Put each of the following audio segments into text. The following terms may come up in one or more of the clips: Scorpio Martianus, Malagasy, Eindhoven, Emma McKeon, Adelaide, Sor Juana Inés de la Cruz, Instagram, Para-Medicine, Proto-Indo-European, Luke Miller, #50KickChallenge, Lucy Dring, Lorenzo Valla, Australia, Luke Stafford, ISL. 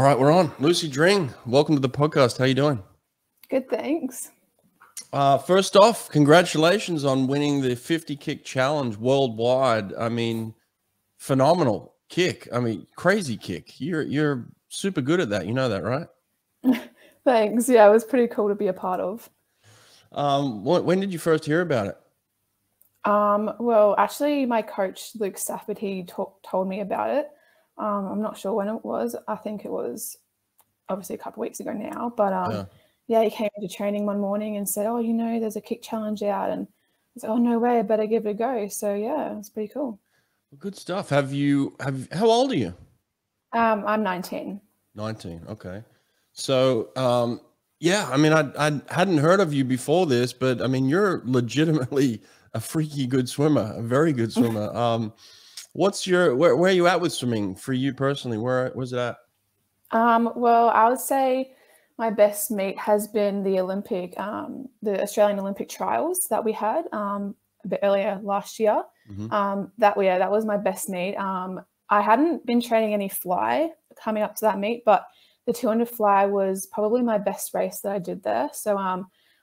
All right, we're on. Lucy Dring, welcome to the podcast. How are you doing? Good, thanks. First off, congratulations on winning the 50-kick challenge worldwide. I mean, phenomenal kick. I mean, crazy kick. You're super good at that. You know that, right? Thanks. Yeah, it was pretty cool to be a part of. When did you first hear about it? Well, actually, my coach, Luke Stafford, he told me about it. I'm not sure when it was. I think it was obviously a couple of weeks ago now, but yeah, he came into training one morning and said, oh, you know, there's a kick challenge out, and I said, oh, no way, I better give it a go. So yeah, it's pretty cool. Good stuff. How old are you? I'm 19. 19. Okay. So, yeah, I mean, I hadn't heard of you before this, but I mean, you're legitimately a freaky good swimmer, a very good swimmer. Where are you at with swimming for you personally? Where was it at? Well, I would say my best meet has been the Olympic, the Australian Olympic trials that we had a bit earlier last year. Mm-hmm. That was my best meet. I hadn't been training any fly coming up to that meet, but the 200 fly was probably my best race that I did there. So I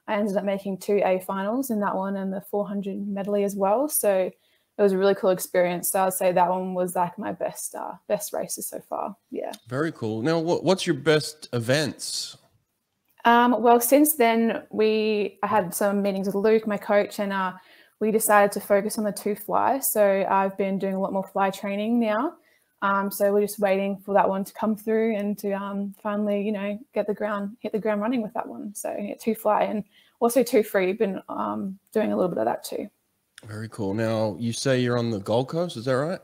ended up making 2 A finals in that one and the 400 medley as well. So it was a really cool experience. So I'd say that one was like my best best races so far. Yeah. Very cool. Now, what's your best events? Well, since then, I had some meetings with Luke, my coach, and we decided to focus on the 2 fly. So I've been doing a lot more fly training now. So we're just waiting for that one to come through and to finally, you know, hit the ground running with that one. So yeah, 2 fly and also 2 free. Been doing a little bit of that too. Very cool. Now, you say you're on the Gold Coast, is that right?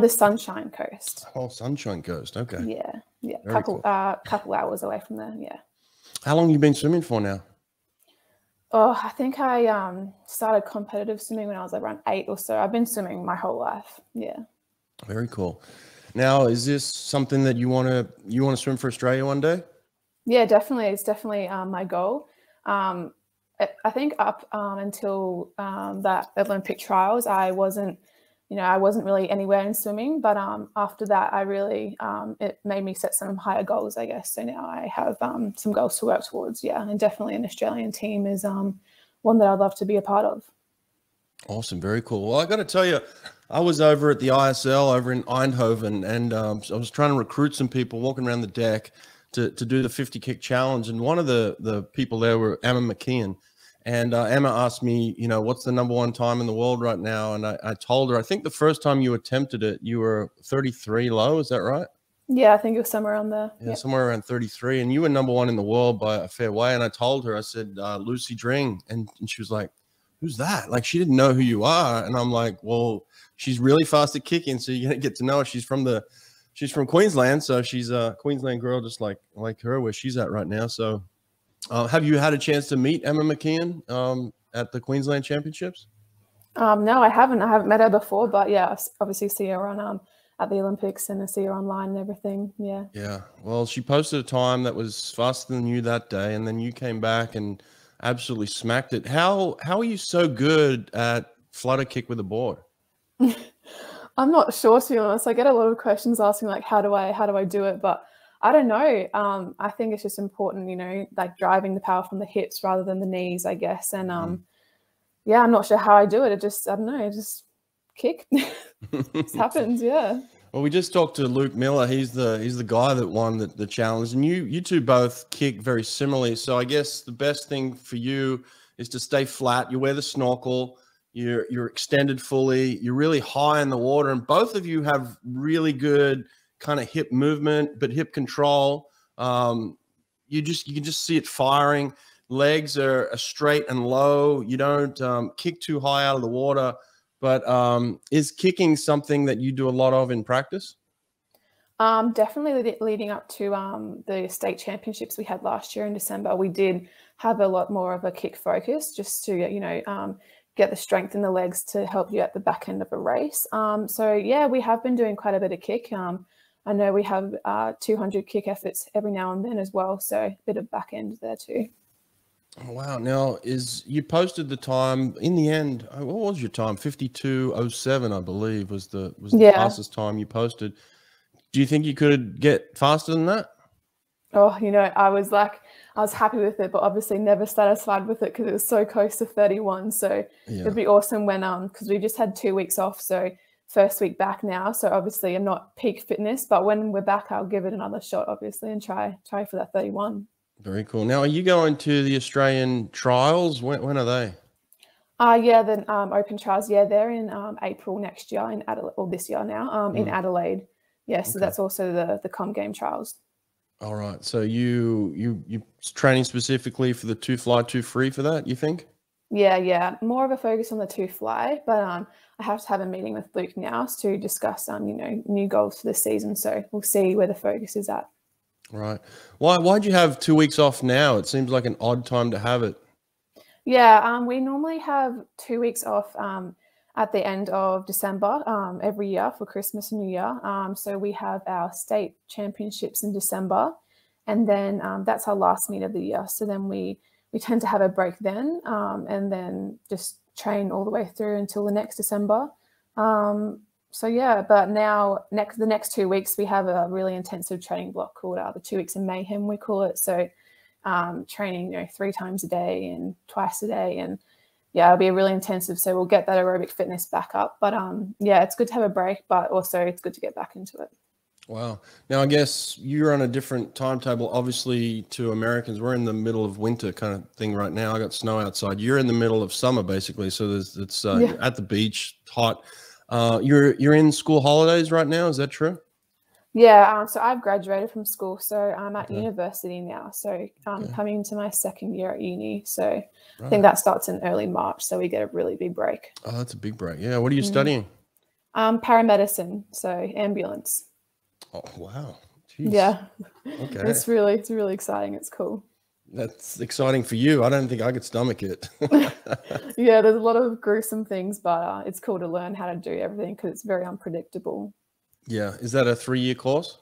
The Sunshine Coast. Oh, Sunshine Coast. Okay. Yeah, yeah. Very cool. Couple hours away from there. Yeah. How long have you been swimming for now? Oh, I think I started competitive swimming when I was around 8 or so. I've been swimming my whole life. Yeah. Very cool. Now, is this something that you want to swim for Australia one day? Yeah, definitely. It's definitely my goal. I think up until that Olympic trials, I wasn't really anywhere in swimming, but after that, I really, it made me set some higher goals, I guess. So now I have some goals to work towards. Yeah. And definitely an Australian team is one that I'd love to be a part of. Awesome. Very cool. Well, I got to tell you, I was over at the ISL over in Eindhoven, and I was trying to recruit some people walking around the deck to do the 50-kick challenge. And one of the people there were Emma McKeon. And Emma asked me, you know, what's the #1 time in the world right now? And I told her, I think the first time you attempted it, you were 33 low. Is that right? Yeah, I think it was somewhere on the... Yeah, yep. Somewhere around 33. And you were #1 in the world by a fair way. And I told her, I said, Lucy Dring. And she was like, who's that? Like, she didn't know who you are. And I'm like, well, she's really fast at kicking. So you're going to get to know her. She's from Queensland. So she's a Queensland girl, just like her, where she's at right now. So... have you had a chance to meet Emma McKeon at the Queensland Championships? No, I haven't. I haven't met her before, but yeah, I obviously see her on at the Olympics, and I see her online and everything. Yeah. Yeah. Well, she posted a time that was faster than you that day, and then you came back and absolutely smacked it. How are you so good at flutter kick with a board? I'm not sure, to be honest. I get a lot of questions asking like, how do I do it, but I don't know. I think it's just important, you know, like driving the power from the hips rather than the knees, I guess. And yeah, I'm not sure how I do it. It just, I don't know, it just kick. It happens, yeah. Well, we just talked to Luke Miller. He's the guy that won the challenge, and you two both kick very similarly. So I guess the best thing for you is to stay flat. You wear the snorkel. You're extended fully. You're really high in the water, and both of you have really good kind of hip movement, but hip control. You can just see it firing. Legs are straight and low. You don't kick too high out of the water. But is kicking something that you do a lot of in practice? Definitely leading up to the state championships we had last year in December, we did have a lot more of a kick focus, just to, you know, get the strength in the legs to help you at the back end of a race. So yeah, we have been doing quite a bit of kick. I know we have 200 kick efforts every now and then as well, so a bit of back end there too. Wow. Now, you posted the time in the end. What was your time? 52:07, I believe, was the fastest time you posted. Do you think you could get faster than that? Oh, you know, I was happy with it, but obviously never satisfied with it because it was so close to 31. So yeah, it'd be awesome when, because we just had 2 weeks off. So first week back now. So obviously I'm not peak fitness, but when we're back, I'll give it another shot, obviously, and try for that 31. Very cool. Now, are you going to the Australian trials? When are they? Yeah, the open trials. Yeah, they're in April next year in Adelaide, or this year now, in Adelaide. Yeah, so okay, that's also the Com Game trials. All right. So you training specifically for the 2 fly 2 free for that, you think? Yeah, yeah. More of a focus on the 2 fly, but I have to have a meeting with Luke now to discuss you know, new goals for the season. So we'll see where the focus is at. Right. Why'd you have 2 weeks off now? It seems like an odd time to have it. Yeah, we normally have 2 weeks off at the end of December every year for Christmas and New Year. So we have our state championships in December, and then that's our last meet of the year. So then we tend to have a break then, and then just train all the way through until the next December. So yeah, but now the next 2 weeks we have a really intensive training block called the 2 weeks of mayhem, we call it. So training, you know, 3 times a day and twice a day, and yeah, it'll be really intensive. So we'll get that aerobic fitness back up, but yeah, it's good to have a break, but also it's good to get back into it. Wow. Now I guess you're on a different timetable, obviously, to Americans. We're in the middle of winter kind of thing right now. I got snow outside. You're in the middle of summer, basically. So it's yeah, at the beach, hot. You're in school holidays right now. Is that true? Yeah, so I've graduated from school, so I'm at university now. So I'm coming into my second year at uni. So I think that starts in early March. So we get a really big break. Oh, that's a big break. Yeah. What are you studying? Paramedicine, so ambulance. Oh, wow. Jeez. Yeah. Okay. It's really exciting. It's cool. That's exciting for you. I don't think I could stomach it. Yeah, there's a lot of gruesome things, but it's cool to learn how to do everything because it's very unpredictable. Yeah. Is that a 3-year course?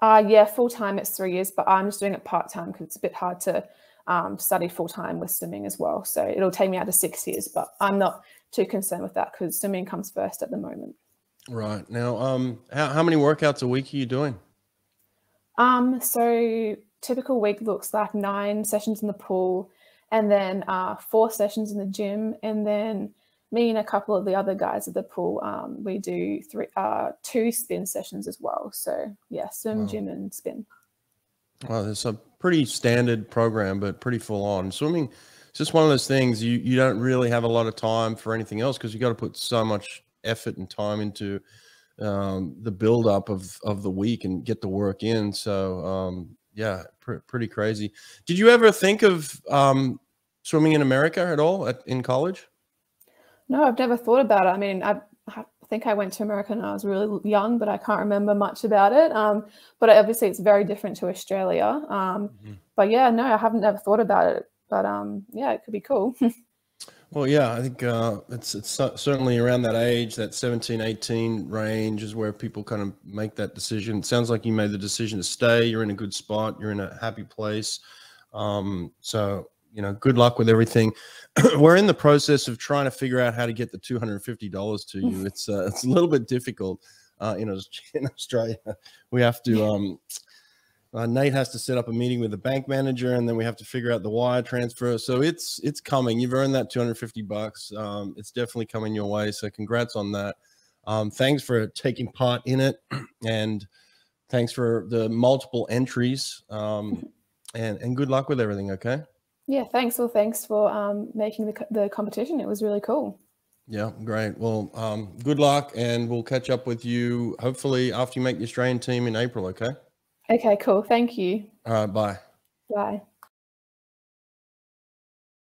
Yeah, full-time it's 3 years, but I'm just doing it part-time because it's a bit hard to study full-time with swimming as well. So it'll take me out to 6 years, but I'm not too concerned with that because swimming comes first at the moment. Right. Now, how many workouts a week are you doing? So typical week looks like 9 sessions in the pool, and then 4 sessions in the gym, and then me and a couple of the other guys at the pool, we do 2 spin sessions as well. So yeah, swim, gym, and spin. Wow, that's a pretty standard program, but pretty full on. Swimming, it's just one of those things you don't really have a lot of time for anything else because you got to put so much effort and time into the build up of the week and get the work in. So yeah, pretty crazy. Did you ever think of swimming in America at all in college? No, I've never thought about it. I mean, I think I went to America when I was really young, but I can't remember much about it. But obviously it's very different to Australia. But yeah, no, I haven't ever thought about it. But yeah, it could be cool. Well, yeah, I think it's certainly around that age, that 17, 18 range is where people kind of make that decision. It sounds like you made the decision to stay. You're in a good spot. You're in a happy place. So, you know, good luck with everything. We're in the process of trying to figure out how to get the $250 to you. It's a little bit difficult in Australia. We have to Nate has to set up a meeting with the bank manager, and then we have to figure out the wire transfer. So it's coming. You've earned that $250. It's definitely coming your way. So congrats on that. Thanks for taking part in it, and thanks for the multiple entries. And good luck with everything. Okay. Yeah. Thanks. Well, thanks for making the competition. It was really cool. Yeah. Great. Well, good luck, and we'll catch up with you hopefully after you make the Australian team in April. Okay. Okay, cool. Thank you. All right, bye. Bye.